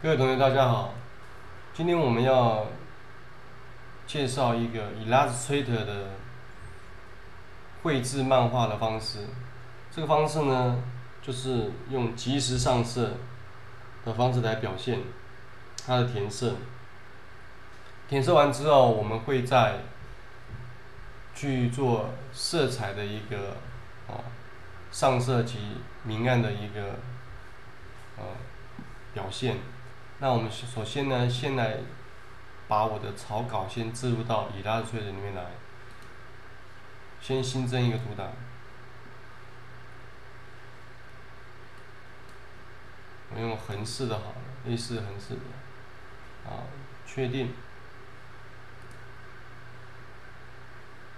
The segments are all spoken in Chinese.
各位同学，大家好。今天我们要介绍一个 Illustrator 的绘制漫画的方式。这个方式呢，就是用即时上色的方式来表现它的填色。填色完之后，我们会再去做色彩的一个上色及明暗的一个表现。那我们首先呢，先来把我的草稿先置入到 Illustrator 里面来，先新增一个图档。我用横式的好了 ，A4 横式的，好，确定。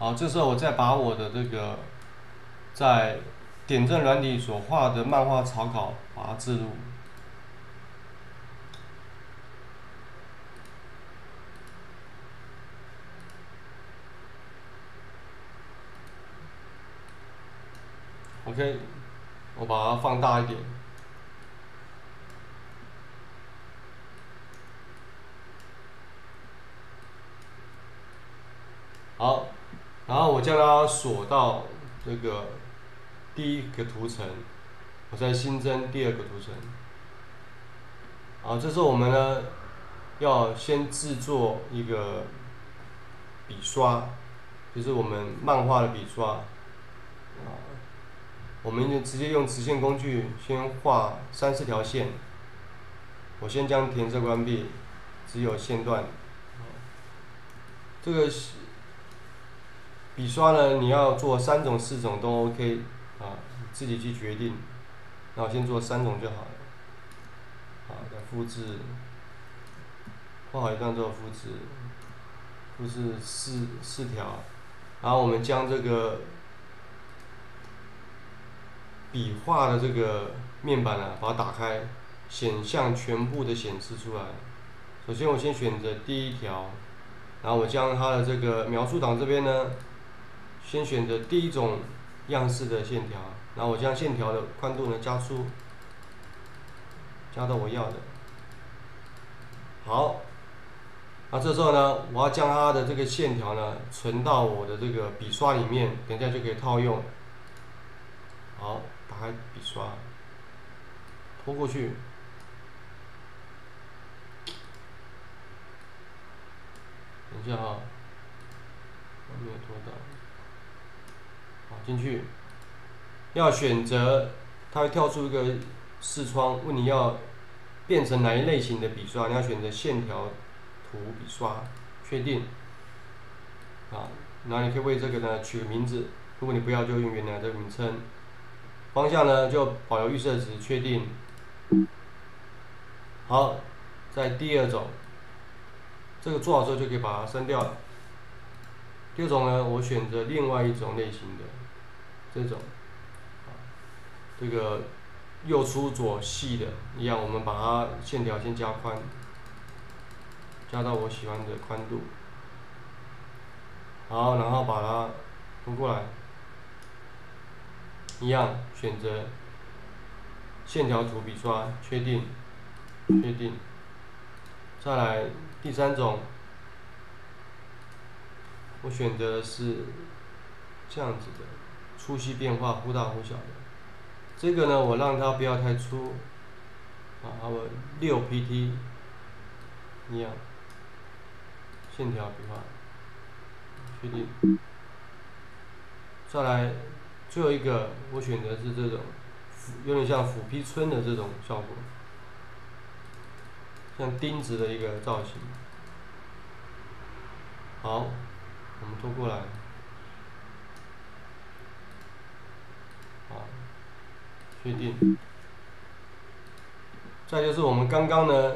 好，这时候我再把我的这个在点阵软体所画的漫画草稿把它置入。OK， 我把它放大一点。好，然后我将它锁到这个第一个图层，我再新增第二个图层。好，这时候我们呢要先制作一个笔刷，就是我们漫画的笔刷。我们就直接用直线工具先画3、4条线。我先将填色关闭，只有线段。这个笔刷呢，你要做3种、4种都 OK 啊，自己去决定。那我先做3种就好了。好，再复制，画好一段之后复制，复制四条，然后我们将这个笔画的这个面板呢，把它打开，选项全部的显示出来。首先，我先选择第一条，然后我将它的这个描述档这边呢，先选择第一种样式的线条，然后我将线条的宽度呢加粗，加到我要的。好，那这时候呢，我要将它的这个线条呢存到我的这个笔刷里面，等一下就可以套用。好，打开笔刷，拖过去。等一下啊，我没有拖到。好，进去，要选择，它会跳出一个视窗，问你要变成哪一类型的笔刷，你要选择线条图笔刷，确定。啊，然后你可以为这个呢取个名字，如果你不要就用原来的名称。方向呢就保留预设值，确定。好，在第二种，这个做好之后就可以把它删掉了。第二种呢，我选择另外一种类型的这种，这个右粗左细的一样，我们把它线条先加宽，加到我喜欢的宽度。好，然后把它拖过来。一样，选择线条图笔刷，确定，确定。再来第三种，我选择的是这样子的，粗细变化忽大忽小的。这个呢，我让它不要太粗，啊，我6PT 一样，线条笔画，确定。再来。最后一个，我选择是这种，有点像斧劈春的这种效果，像钉子的一个造型。好，我们拖过来。好，确定。再就是我们刚刚呢，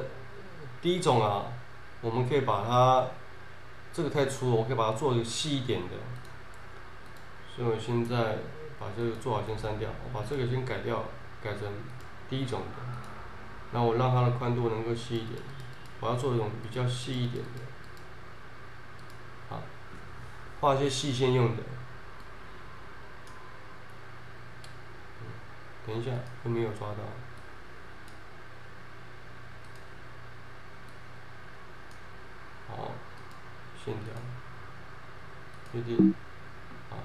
第一种啊，我们可以把它，这个太粗了，我可以把它做细一点的。所以我现在。把这个做好先删掉，我把这个先改掉，改成第一种的。那我让它的宽度能够细一点，我要做一种比较细一点的，啊，画一些细线用的。等一下，又没有抓到。线条，确定，好，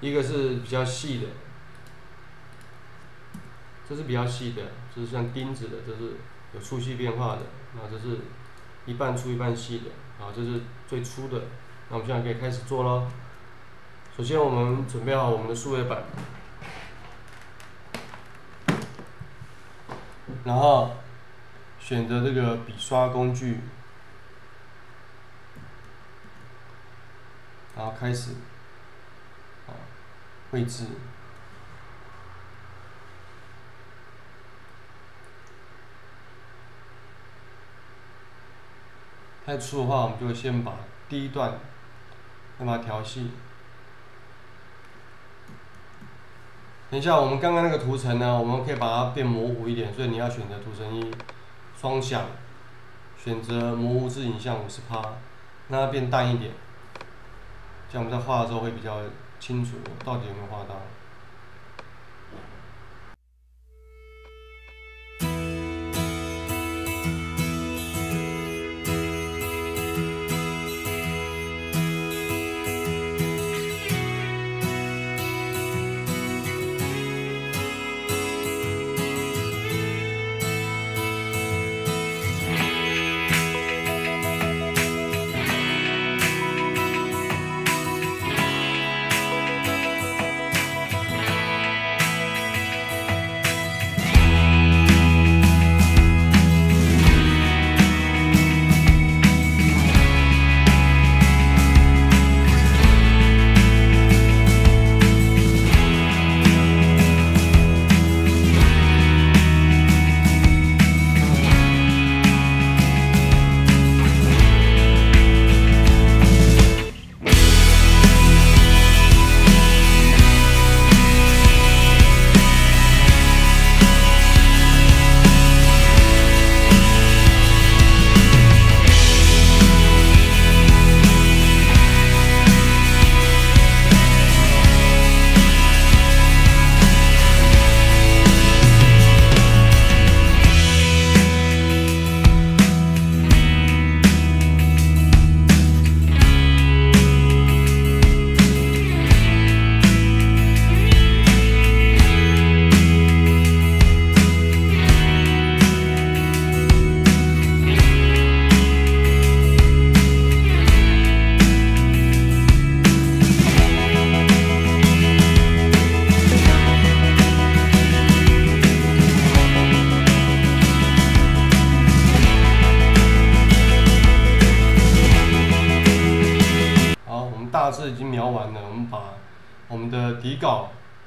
一个是比较细的，这是比较细的，就是像钉子的，这是有粗细变化的，那这是一半粗一半细的，好，这是最粗的，那我们现在可以开始做咯。首先我们准备好我们的数位板，然后选择这个笔刷工具。 然后开始，啊，绘制，太粗的话，我们就先把第一段，先把它调细。等一下，我们刚刚那个图层呢，我们可以把它变模糊一点，所以你要选择图层一，双响，选择模糊至影像50%，让它变淡一点。 这样我们在画的时候会比较清楚，到底有没有画到。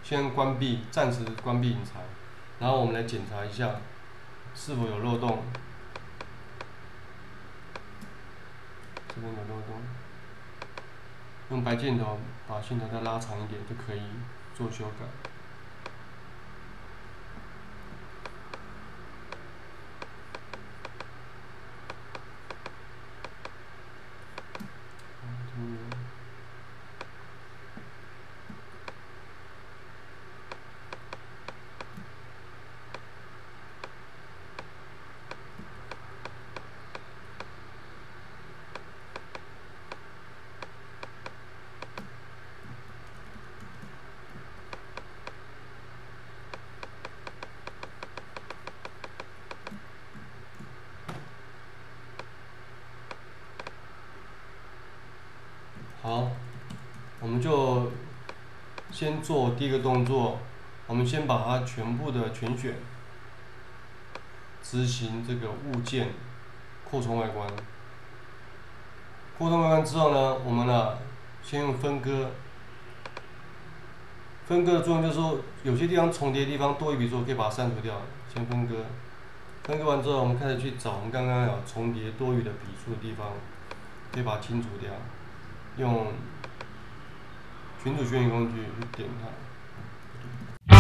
先关闭，暂时关闭隐藏，然后我们来检查一下是否有漏洞。这边有漏洞，用白箭头把线条再拉长一点就可以做修改。好，我们就先做第一个动作，我们先把它全部的全选，执行这个物件扩充外观。扩充外观之后呢，我们呢先用分割，分割的作用就是说有些地方重叠的地方多一笔之后可以把它删除掉，先分割。分割完之后，我们开始去找我们刚刚有重叠多余的笔触的地方，可以把它清除掉。 用群组渲染工具去点它。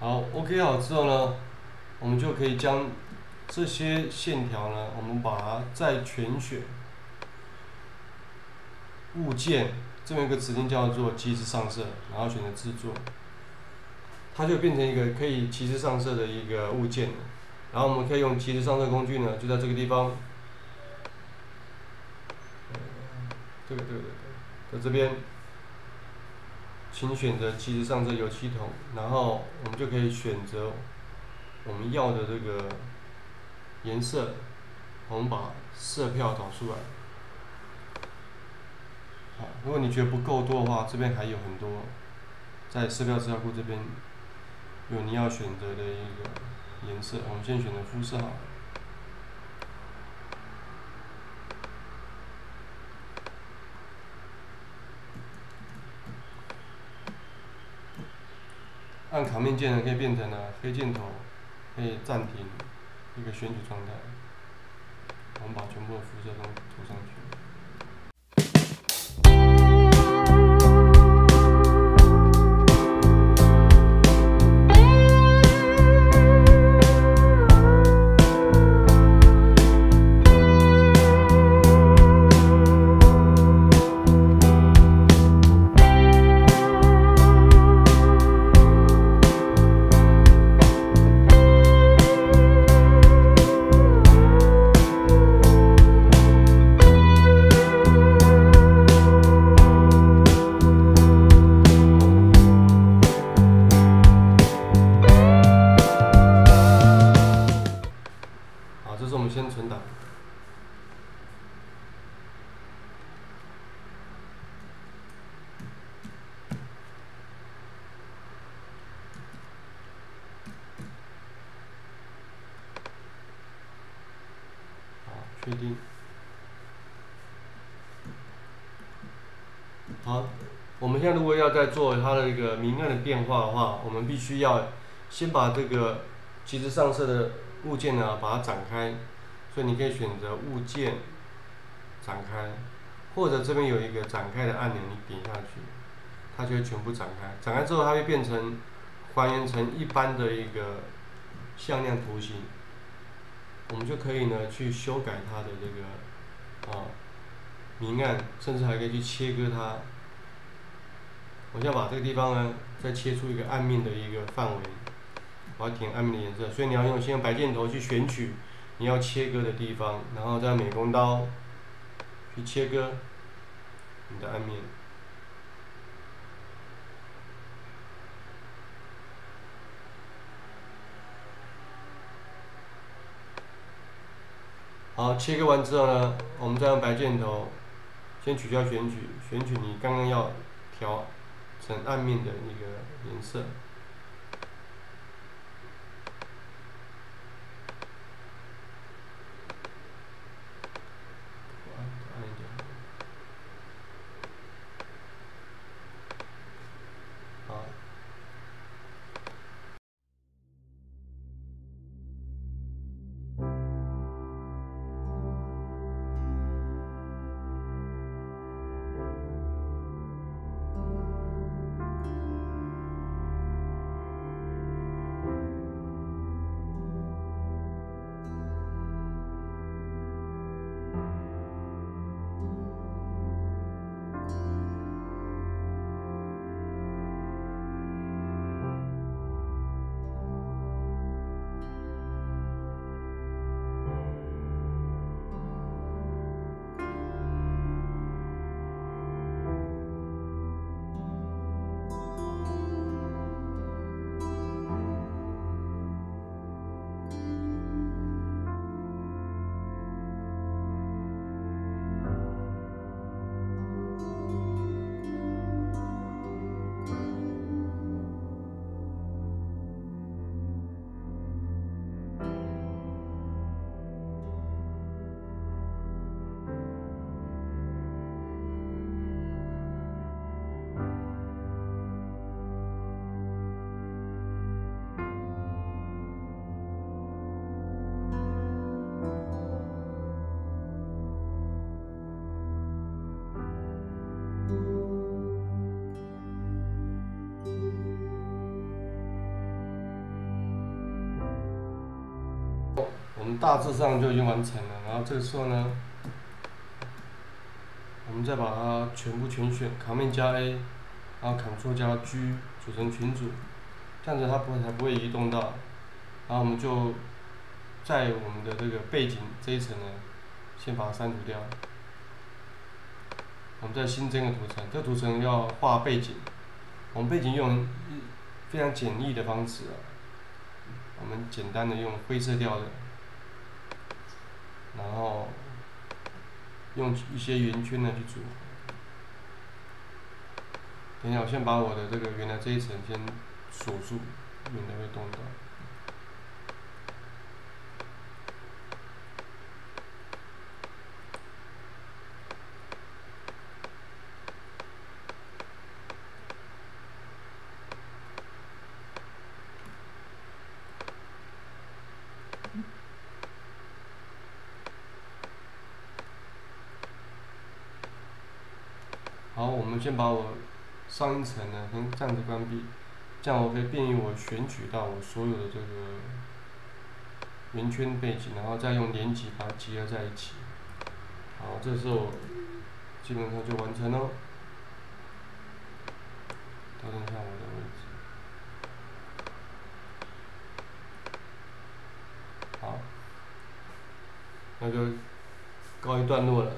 好 ，OK 好之后呢，我们就可以将这些线条呢，我们把它再全选。物件这么一个指令叫做即时上色，然后选择制作，它就变成一个可以即时上色的一个物件。然后我们可以用即时上色工具呢，就在这个地方，在这边，请选择即时上色油漆桶，然后我们就可以选择我们要的这个颜色，我们把色票找出来。 如果你觉得不够多的话，这边还有很多，在色票资料库这边有你要选择的一个颜色，我们先选择肤色好了。按Ctrl键呢，可以变成黑箭头，可以暂停一个选取状态。我们把全部的肤色都涂上去。 确定。好，我们现在如果要再做它的一个明暗的变化的话，我们必须要先把这个即时上色的物件呢，把它展开。所以你可以选择物件展开，或者这边有一个展开的按钮，你点下去，它就会全部展开。展开之后，它会变成还原成一般的一个向量图形。 我们就可以呢去修改它的这个明暗，甚至还可以去切割它。我先把这个地方呢再切出一个暗面的一个范围，我要填暗面的颜色，所以你要用先用白箭头去选取你要切割的地方，然后再用美工刀去切割你的暗面。好，切割完之后呢，我们再用白箭头，先取消选取，选取你刚刚要调成暗面的那个颜色。暗一点。好。 大致上就已经完成了，然后这个时候呢，我们再把它全部全选 ，Ctrl 加 A， 然后 Ctrl 加 G 组成群组，这样子它才不会移动到。然后我们就在我们的这个背景这一层呢，先把它删除掉。我们再新增个图层，这图层要画背景。我们背景用非常简易的方式啊，我们简单的用灰色调的，然后。 用一些圆圈呢去组。等一下，我先把我的这个原来这一层先锁住，免得会动到。好，我们先把我上一层呢，先这样子关闭，这样我可以便于我选取到我所有的这个圆圈背景，然后再用连集把它集合在一起。好，这是我基本上就完成喽。调整一下我的位置。好，那就告一段落了。